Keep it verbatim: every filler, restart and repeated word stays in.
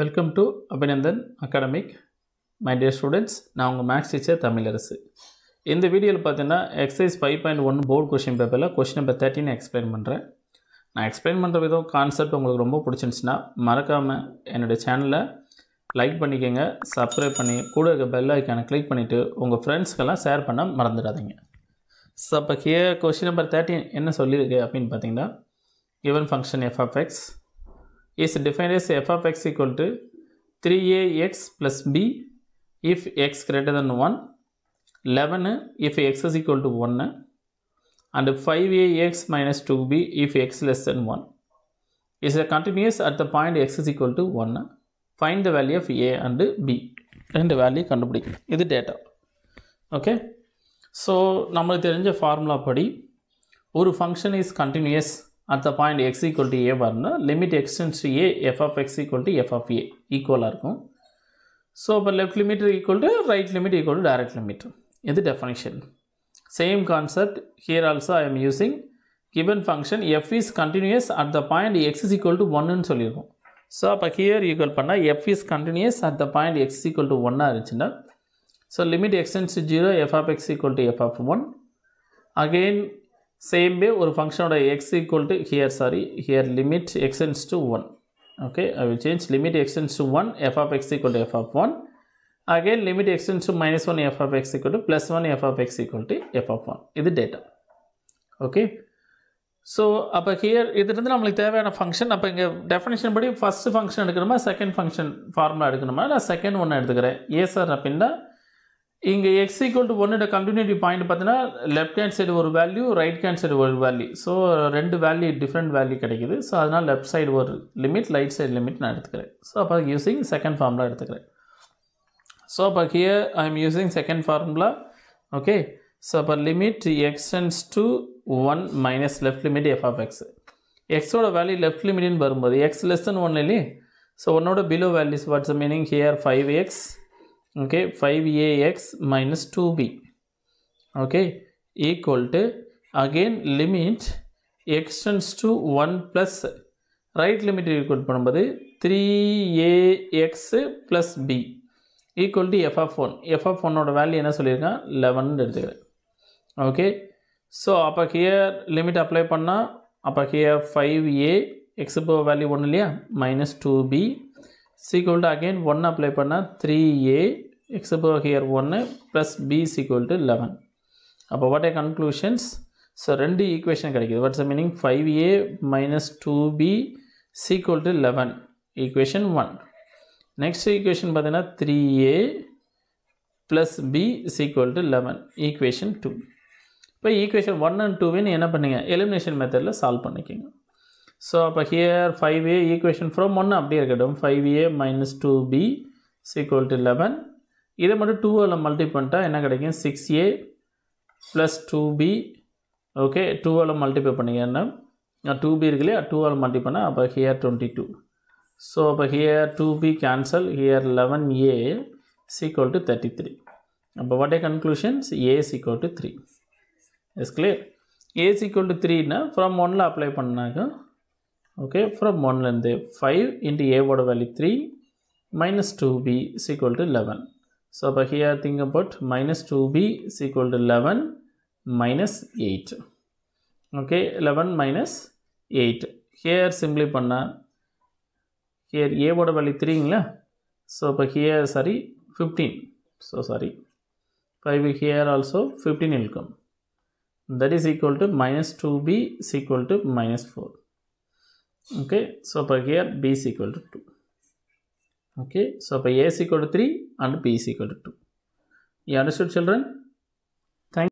Welcome to Abinandan Academic. My dear students, நான் உங்கள் maths teacher Tamilarasu. இந்த வீடியோவில் பார்த்தீங்கன்னா exercise five point one board question பேப்பரில் கொஷின் நம்பர் தேர்ட்டின் எக்ஸ்பிளைன் பண்ணுறேன். நான் எக்ஸ்பிளைன் பண்ணுற விதம் கான்செப்ட் உங்களுக்கு ரொம்ப பிடிச்சிருந்துச்சுன்னா மறக்காமல் என்னுடைய சேனலை லைக் பண்ணிக்கோங்க, சப்ஸ்கிரைப் பண்ணி கூட இருக்க பெல் ஐக்கானை கிளிக் பண்ணிவிட்டு உங்கள் ஃப்ரெண்ட்ஸ்க்கெல்லாம் ஷேர் பண்ண மறந்துடாதீங்க. ஸோ அப்போ கே கொஷின் நம்பர் தேர்ட்டின் என்ன சொல்லியிருக்கு அப்படின்னு பார்த்தீங்கன்னா, given function f of x is defined as f of x equal to three a x plus b if x greater than one, eleven if x is equal to one, and five a x minus two b if x less than one is a continuous at the point x is equal to one. Find the value of a and b. ரெண்டு value கண்டுபிடிக்கணும். இது data. Okay, so நம்மளுக்கு தெரிஞ்ச formula படி ஒரு function is continuous at the point x equal to a வரணும்னா limit x tends to a f of x equal to f of a equal இருக்கும். So இப்போ left limit equal to right limit equal to direct limit. இது definition. Same concept here also I am using. Given function f is continuous at the point x is equal to one ன்னு சொல்லியிருக்கோம். So அப்போ here equal பண்ணால் f is continuous at the point x is equal to one ஆச்சுன்னா, so limit x tends to zero f of x equal to f of one. Again same way ஒரு ஃபங்க்ஷனோட x equal to here sorry here limit x tends to one. okay, I will change limit x tends to one f of x equal to f of one. again limit x tends to minus one f of x equal to plus one f of x equal to f of one. இது data. okay, so அப்ப here இதிலிருந்து நமக்கு தேவையான function. அப்ப இங்க definition படி first function எடுக்கணுமா second function formula எடுக்கணுமா? நான் செகண்ட் ஒன் எடுத்துக்கிறேன். ஏ சார் அப்படின்னா இங்கே x equal to one continuity point பார்த்தீங்கன்னா லெஃப்ட் ஹேண்ட் சைடு ஒரு வேல்யூ, ரைட் ஹேண்ட் சைடு ஒரு வேல்யூ. ஸோ ரெண்டு வேல்யூ டிஃப்ரெண்ட் வேல்யூ கிடைக்குது. ஸோ அதனால் லெஃப்ட் சைடு ஒரு லிமிட், ரைட் சைடு லிமிட் நான் எடுத்துக்கிறேன். ஸோ அப்போ யூஸிங் செகண்ட் ஃபார்முலா எடுத்துக்கிறேன். ஸோ அப்போ here I am using second formula. Okay, so அப்போ limit x tends to one minus left limit f of x. எக்ஸோட value left லிமிட்னு வரும்போது எக்ஸ் லெஸ் தென் ஒன் இல்லையே. ஸோ ஒன்னோட below values what's meaning here five x. okay, five a x minus two b, okay, equal to again limit x tends to one plus right limit equal to பண்ணும்போது three a x plus b equal to f of one. f of one ஓட value என்ன சொல்லியிருக்கேன் eleven எடுத்துக்கிறேன். Okay, so அப்போ here limit apply பண்ணால் அப்போ here five a x போக value ஒன்று இல்லையா minus two b is equal to again one apply பண்ணா three a x over here one plus b is equal to eleven. அப்போ what are conclusions? So ரெண்டு equation கிடைக்குது. What's meaning five a minus two b is equal to eleven, equation one. Next equation பார்த்தீங்கன்னா three a plus b is equal to eleven, equation two. இப்போ equation one and டூவின்னு என்ன பண்ணுங்க elimination மெத்தடில் solve பண்ணிக்கோங்க. So அப்போ here five a equation from ஒன்று அப்படியே இருக்கட்டும். Five a minus two b is equal to eleven. இதை மட்டும் டூவில் மல்டி பண்ணிட்டால் என்ன கிடைக்கும்? Six a plus two b. Okay, டூவில் மல்டிப்ளை பண்ணிங்கன்னா டூ பி இருக்கு இல்லையா, டூவில் மல்டி பண்ணால் அப்போ ஹியர் டுவெண்ட்டி டூ. ஸோ அப்போ here two b cancel, here eleven a is equal to thirty three. அப்போ what a conclusions? A is equal to three. Is clear? A is equal to த்ரீன்னா from ஒன்னில் apply பண்ணாக்கா okay from ஒன்னில் இருந்து five into a ஓட value three minus two b is equal to eleven. So அப்போ here think about minus two b is equal to eleven minus eight. Okay, eleven minus eight. here simply பண்ணா here a ஓட value த்ரீங்களா? So அப்போ here sorry fifteen. So sorry five here also fifteen will come. that is equal to minus two b is equal to minus four. okay, so per here b is equal to two. okay, so per a is equal to three and b is equal to two. you understood children?